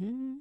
Mm-hmm.